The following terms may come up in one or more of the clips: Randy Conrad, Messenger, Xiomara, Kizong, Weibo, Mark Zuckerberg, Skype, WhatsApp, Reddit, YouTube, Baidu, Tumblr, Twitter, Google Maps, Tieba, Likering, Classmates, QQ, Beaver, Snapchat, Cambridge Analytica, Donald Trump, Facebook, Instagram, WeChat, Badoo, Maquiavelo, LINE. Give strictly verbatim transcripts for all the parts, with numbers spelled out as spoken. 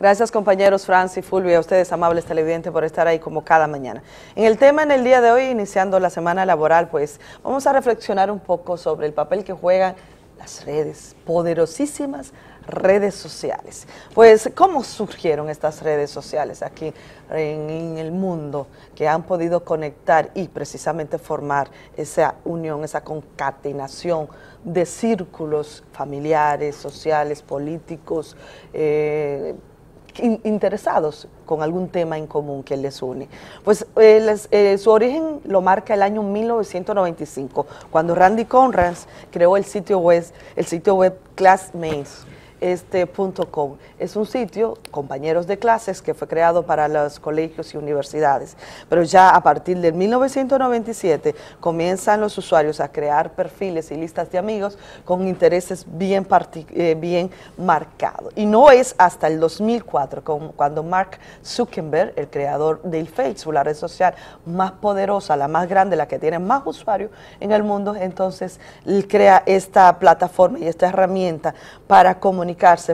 Gracias compañeros Francis, Fulvio, a ustedes amables televidentes por estar ahí como cada mañana. En el tema en el día de hoy, iniciando la semana laboral, pues vamos a reflexionar un poco sobre el papel que juegan las redes, poderosísimas redes sociales. Pues, ¿cómo surgieron estas redes sociales aquí en, en el mundo que han podido conectar y precisamente formar esa unión, esa concatenación de círculos familiares, sociales, políticos, eh, interesados con algún tema en común que les une? Pues eh, les, eh, su origen lo marca el año mil novecientos noventa y cinco, cuando Randy Conrad creó el sitio web, el sitio web Classmates. Este punto com es un sitio, compañeros de clases, que fue creado para los colegios y universidades, pero ya a partir del mil novecientos noventa y siete comienzan los usuarios a crear perfiles y listas de amigos con intereses bien, eh, bien marcados, y no es hasta el dos mil cuatro con, cuando Mark Zuckerberg, el creador del Facebook, la red social más poderosa, la más grande, la que tiene más usuarios en el mundo, entonces él crea esta plataforma y esta herramienta para comunicar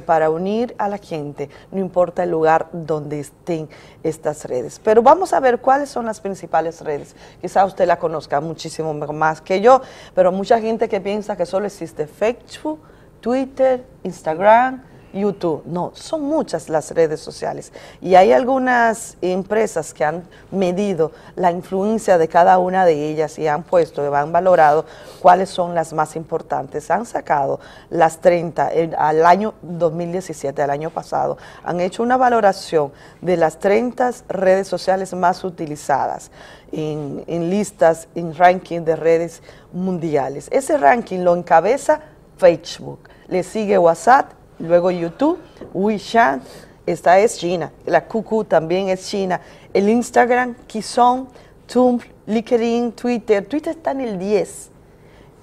para unir a la gente, no importa el lugar donde estén estas redes. Pero vamos a ver cuáles son las principales redes. Quizá usted la conozca muchísimo más que yo, pero mucha gente que piensa que solo existe Facebook, Twitter, Instagram, YouTube. No, son muchas las redes sociales y hay algunas empresas que han medido la influencia de cada una de ellas y han puesto, han valorado cuáles son las más importantes. Han sacado las treinta en, al año dos mil diecisiete, al año pasado, han hecho una valoración de las treinta redes sociales más utilizadas en, en listas, en ranking de redes mundiales. Ese ranking lo encabeza Facebook, le sigue WhatsApp, luego YouTube, WeChat, esta es China, la Q Q también es China, el Instagram, Kizong, Tumblr, Likering, Twitter, Twitter está en el diez,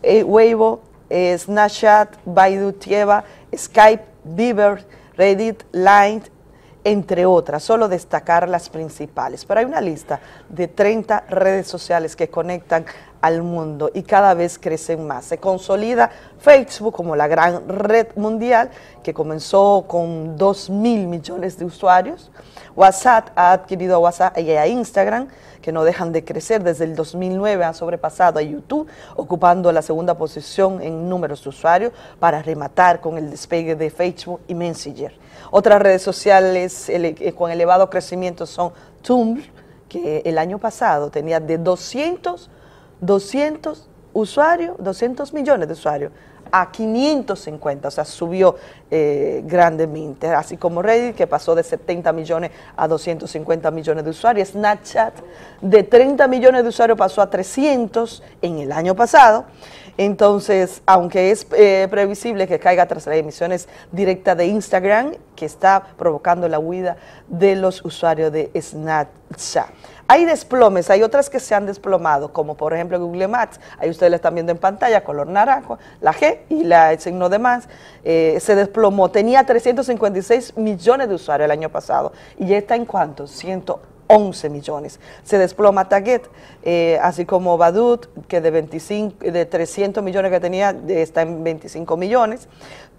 eh, Weibo, eh, Snapchat, Baidu, Tieba, Skype, Beaver, Reddit, LINE, entre otras, solo destacar las principales. Pero hay una lista de treinta redes sociales que conectan al mundo y cada vez crecen más. Se consolida Facebook como la gran red mundial que comenzó con dos mil millones de usuarios. WhatsApp ha adquirido a WhatsApp y a Instagram, que no dejan de crecer. Desde el dos mil nueve ha sobrepasado a YouTube, ocupando la segunda posición en números de usuarios, para rematar con el despegue de Facebook y Messenger. Otras redes sociales ele- con elevado crecimiento son Tumblr, que el año pasado tenía de doscientos usuarios, doscientos millones de usuarios, a quinientos cincuenta, o sea, subió eh, grandemente, así como Reddit, que pasó de setenta millones a doscientos cincuenta millones de usuarios. Snapchat, de treinta millones de usuarios pasó a trescientos en el año pasado. Entonces, aunque es eh, previsible que caiga tras las emisiones directas de Instagram, que está provocando la huida de los usuarios de Snapchat. Hay desplomes, hay otras que se han desplomado, como por ejemplo Google Maps, ahí ustedes la están viendo en pantalla, color naranja, la G y la, el signo de más, eh, se desplomó, tenía trescientos cincuenta y seis millones de usuarios el año pasado, y ya está en ¿cuánto? ciento once millones. Se desploma Target, eh, así como Badoo, que de, veinticinco, de trescientos millones que tenía, está en veinticinco millones.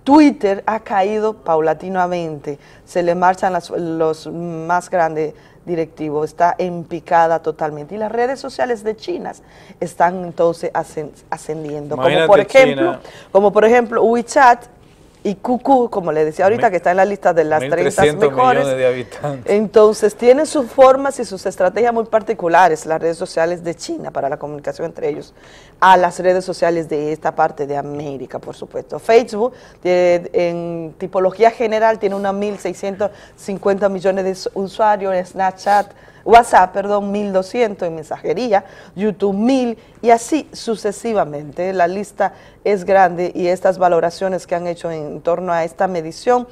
Twitter ha caído paulatinamente, se le marchan las, los más grandes directivos, está en picada totalmente. Y las redes sociales de China están entonces ascendiendo, como por, ejemplo, como por ejemplo WeChat y Q Q, como le decía ahorita, que está en la lista de las treinta mejores. De habitantes. Entonces tienen sus formas y sus estrategias muy particulares las redes sociales de China para la comunicación entre ellos, a las redes sociales de esta parte de América, por supuesto. Facebook, de, en tipología general, tiene unos mil seiscientos cincuenta millones de usuarios, en Snapchat, WhatsApp, perdón, mil doscientos en mensajería, YouTube mil y así sucesivamente. La lista es grande y estas valoraciones que han hecho en torno a esta medición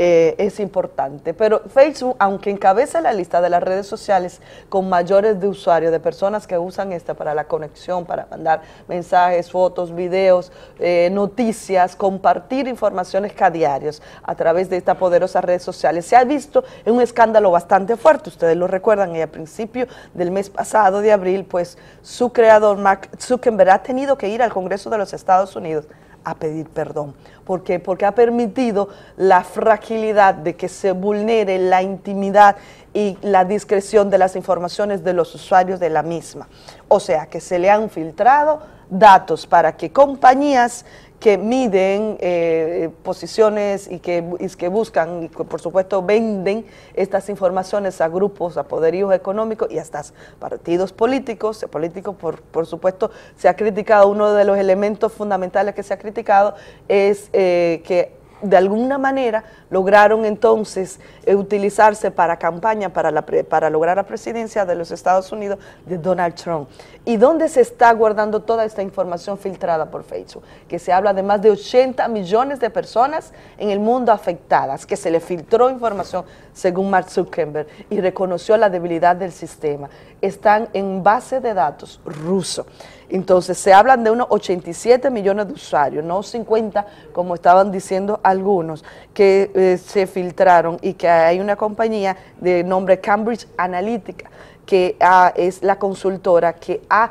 eh, es importante. Pero Facebook, aunque encabeza la lista de las redes sociales con mayores de usuarios, de personas que usan esta para la conexión, para mandar mensajes, fotos, videos, eh, noticias, compartir informaciones cada diario a través de estas poderosas redes sociales, se ha visto en un escándalo bastante fuerte. Ustedes lo recuerdan, y a principio del mes pasado de abril, pues su creador Mark Zuckerberg ha tenido que ir al Congreso de los Estados Unidos a pedir perdón. ¿Por qué? Porque ha permitido la fragilidad de que se vulnere la intimidad y la discreción de las informaciones de los usuarios de la misma. O sea, que se le han filtrado datos para que compañías que miden eh, posiciones y que, y que buscan, y que por supuesto venden estas informaciones a grupos, a poderíos económicos y hasta partidos políticos. Políticos, por, por supuesto, se ha criticado, uno de los elementos fundamentales que se ha criticado es eh, que de alguna manera lograron entonces eh, utilizarse para campaña, para, la pre, para lograr la presidencia de los Estados Unidos de Donald Trump. ¿Y dónde se está guardando toda esta información filtrada por Facebook? Que se habla de más de ochenta millones de personas en el mundo afectadas, que se le filtró información según Mark Zuckerberg y reconoció la debilidad del sistema. Están en base de datos ruso. Entonces se hablan de unos ochenta y siete millones de usuarios, no cincuenta como estaban diciendo algunos, que eh, se filtraron, y que hay una compañía de nombre Cambridge Analytica, que ah, es la consultora que ha,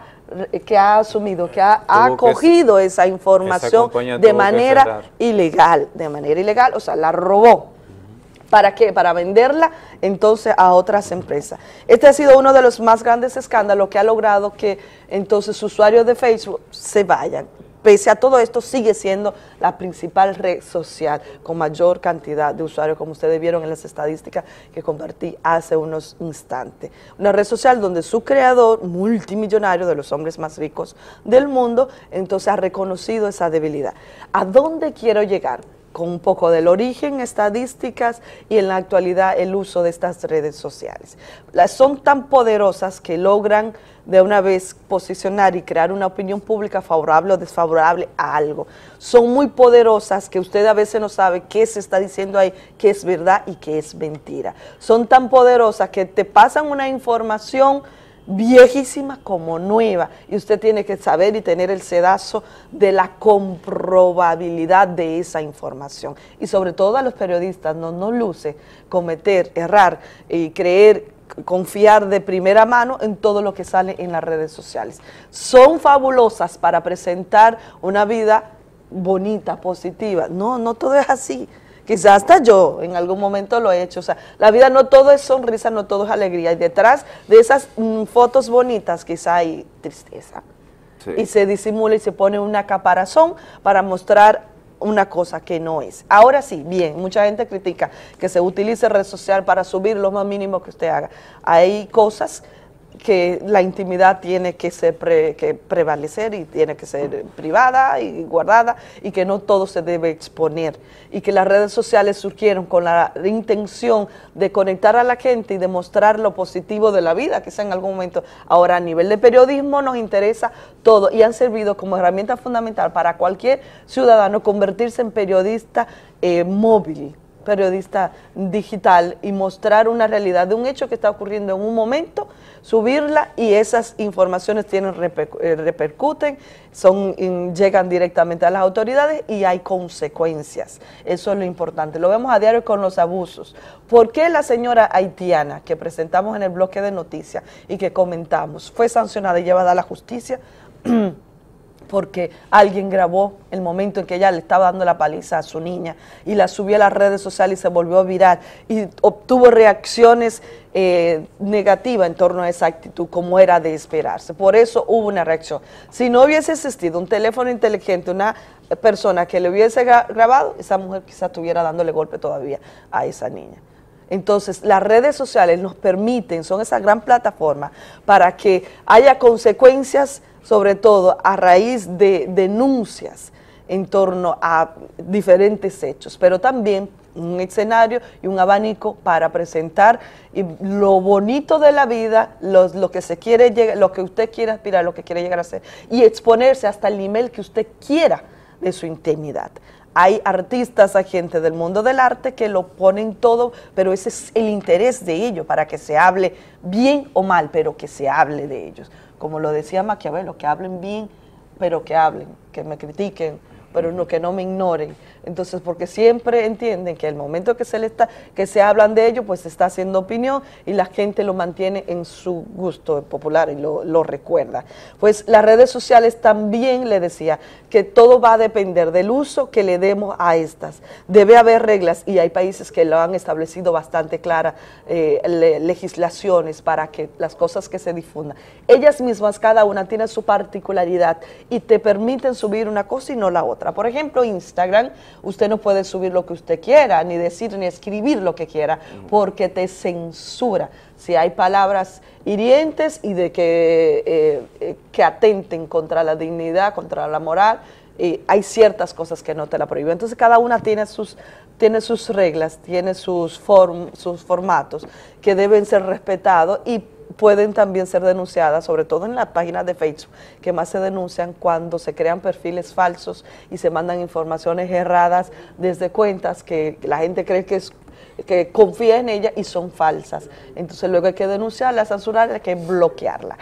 que ha asumido, que ha acogido esa información de manera ilegal, de manera ilegal, o sea, la robó. ¿Para qué? Para venderla entonces a otras empresas. Este ha sido uno de los más grandes escándalos que ha logrado que entonces usuarios de Facebook se vayan. Pese a todo esto, sigue siendo la principal red social con mayor cantidad de usuarios, como ustedes vieron en las estadísticas que compartí hace unos instantes. Una red social donde su creador, multimillonario, de los hombres más ricos del mundo, entonces ha reconocido esa debilidad. ¿A dónde quiero llegar? Con un poco del origen, estadísticas y en la actualidad el uso de estas redes sociales. Las son tan poderosas que logran de una vez posicionar y crear una opinión pública favorable o desfavorable a algo. Son muy poderosas que usted a veces no sabe qué se está diciendo ahí, qué es verdad y qué es mentira. Son tan poderosas que te pasan una información viejísima como nueva, y usted tiene que saber y tener el sedazo de la comprobabilidad de esa información. Y sobre todo a los periodistas no nos luce cometer, errar y creer, confiar de primera mano en todo lo que sale en las redes sociales. Son fabulosas para presentar una vida bonita, positiva. No, no todo es así. Quizás hasta yo en algún momento lo he hecho. O sea, la vida no todo es sonrisa, no todo es alegría. Y detrás de esas mm, fotos bonitas quizá hay tristeza. Sí. Y se disimula y se pone una caparazón para mostrar una cosa que no es. Ahora sí, bien, mucha gente critica que se utilice red social para subir lo más mínimo que usted haga. Hay cosas que la intimidad tiene que ser pre, que prevalecer y tiene que ser privada y guardada, y que no todo se debe exponer, y que las redes sociales surgieron con la intención de conectar a la gente y demostrar lo positivo de la vida, quizá en algún momento. Ahora, a nivel de periodismo nos interesa todo, y han servido como herramienta fundamental para cualquier ciudadano convertirse en periodista eh, móvil, periodista digital, y mostrar una realidad de un hecho que está ocurriendo en un momento, subirla, y esas informaciones tienen repercuten, son, llegan directamente a las autoridades y hay consecuencias. Eso es lo importante. Lo vemos a diario con los abusos. ¿Por qué la señora haitiana que presentamos en el bloque de noticias y que comentamos fue sancionada y llevada a la justicia? Porque alguien grabó el momento en que ella le estaba dando la paliza a su niña y la subió a las redes sociales y se volvió viral y obtuvo reacciones eh, negativas en torno a esa actitud, como era de esperarse. Por eso hubo una reacción. Si no hubiese existido un teléfono inteligente, una persona que le hubiese gra- grabado, esa mujer quizás estuviera dándole golpe todavía a esa niña. Entonces, las redes sociales nos permiten, son esa gran plataforma para que haya consecuencias, sobre todo a raíz de denuncias en torno a diferentes hechos, pero también un escenario y un abanico para presentar lo bonito de la vida, lo, lo que se quiere, lo que usted quiere aspirar, lo que quiere llegar a ser, y exponerse hasta el nivel que usted quiera de su intimidad. Hay artistas, hay gente del mundo del arte que lo ponen todo, pero ese es el interés de ellos, para que se hable bien o mal, pero que se hable de ellos. Como lo decía Maquiavelo, que hablen bien, pero que hablen, que me critiquen, pero no, que no me ignoren. Entonces, porque siempre entienden que el momento que se le está, que se hablan de ello, pues se está haciendo opinión y la gente lo mantiene en su gusto popular y lo, lo recuerda. Pues las redes sociales también, le decía, que todo va a depender del uso que le demos a estas. Debe haber reglas y hay países que lo han establecido bastante claras, eh, le, legislaciones para que las cosas que se difundan, ellas mismas, cada una tiene su particularidad y te permiten subir una cosa y no la otra. Por ejemplo, Instagram, usted no puede subir lo que usted quiera, ni decir ni escribir lo que quiera, porque te censura. Si hay palabras hirientes y de que, eh, que atenten contra la dignidad, contra la moral, eh, hay ciertas cosas que no te la prohíben. Entonces cada una tiene sus, tiene sus reglas, tiene sus, form, sus formatos que deben ser respetados y pueden también ser denunciadas, sobre todo en las páginas de Facebook, que más se denuncian cuando se crean perfiles falsos y se mandan informaciones erradas desde cuentas que la gente cree que es, que confía en ella y son falsas. Entonces luego hay que denunciarla, censurarla, hay que bloquearla.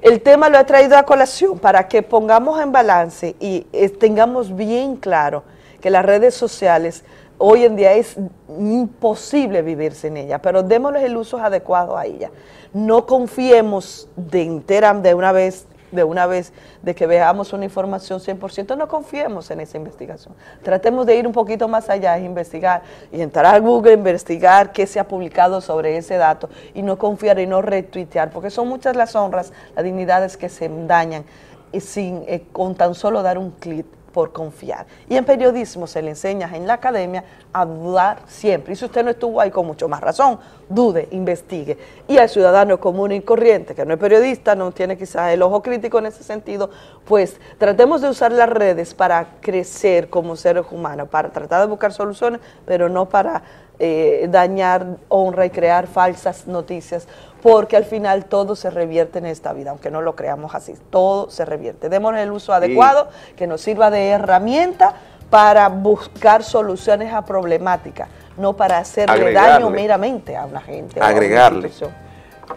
El tema lo he traído a colación para que pongamos en balance y tengamos bien claro que las redes sociales hoy en día es imposible vivir sin ella, pero démosles el uso adecuado a ella. No confiemos de entera, de una vez, de una vez, de que veamos una información cien por ciento, no confiemos en esa investigación. Tratemos de ir un poquito más allá, es investigar, y entrar a Google, investigar qué se ha publicado sobre ese dato, y no confiar y no retuitear, porque son muchas las honras, las dignidades que se dañan, y sin, eh, con tan solo dar un clic. Por confiar. Y en periodismo se le enseña en la academia a dudar siempre. Y si usted no estuvo ahí, con mucho más razón, dude, investigue. Y al ciudadano común y corriente, que no es periodista, no tiene quizás el ojo crítico en ese sentido, pues tratemos de usar las redes para crecer como seres humanos, para tratar de buscar soluciones, pero no para eh, dañar honra y crear falsas noticias, porque al final todo se revierte en esta vida, aunque no lo creamos así, todo se revierte. Démosle el uso adecuado, sí, que nos sirva de herramienta para buscar soluciones a problemáticas, no para hacerle agregarle, daño meramente a una gente. Agregarle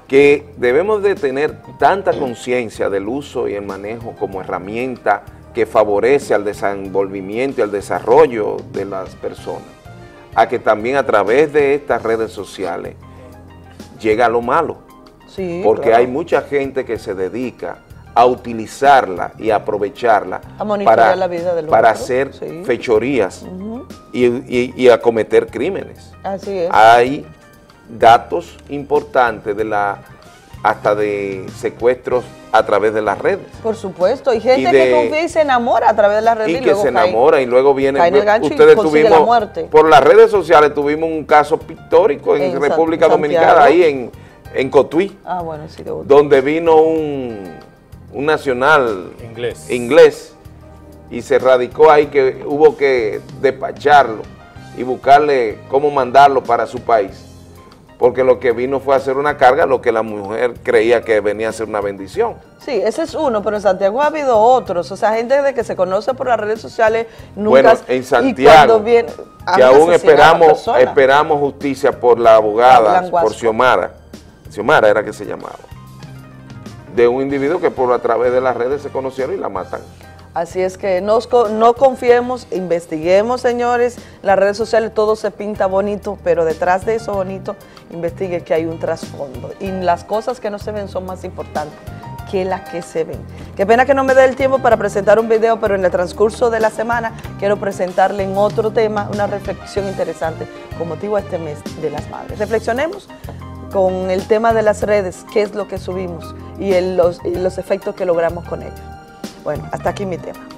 que debemos de tener tanta conciencia del uso y el manejo como herramienta que favorece al desenvolvimiento y al desarrollo de las personas, a que también a través de estas redes sociales llega a lo malo, sí, porque claro, hay mucha gente que se dedica a utilizarla y a aprovecharla a para, la vida del para hacer sí. fechorías uh-huh. y, y, y a cometer crímenes. Así es. Hay datos importantes de la hasta de secuestros a través de las redes. Por supuesto, hay gente y de, que confía y se enamora a través de las redes. Y, y que luego se cae, enamora y luego viene... Cae en el gancho ustedes y consigue tuvimos, la muerte. Por las redes sociales tuvimos un caso pictórico en, en República San, Dominicana, Santiago. ahí en, en Cotuí, ah, bueno, sí, donde vino un, un nacional inglés. inglés y se radicó ahí, que hubo que despacharlo y buscarle cómo mandarlo para su país, porque lo que vino fue a hacer una carga, lo que la mujer creía que venía a ser una bendición. Sí, ese es uno, pero en Santiago ha habido otros, o sea, gente de que se conoce por las redes sociales nunca... Bueno, en Santiago, viene, que aún esperamos, esperamos justicia por la abogada, por Xiomara, Xiomara era que se llamaba, de un individuo que por a través de las redes se conocieron y la matan. Así es que nos, no confiemos, investiguemos, señores. Las redes sociales todo se pinta bonito, pero detrás de eso bonito, investigue que hay un trasfondo. Y las cosas que no se ven son más importantes que las que se ven. Qué pena que no me dé el tiempo para presentar un video, pero en el transcurso de la semana quiero presentarle en otro tema una reflexión interesante con motivo a este mes de las madres. Reflexionemos con el tema de las redes, qué es lo que subimos y, el, los, y los efectos que logramos con ellos. Bueno, hasta aquí mi tema.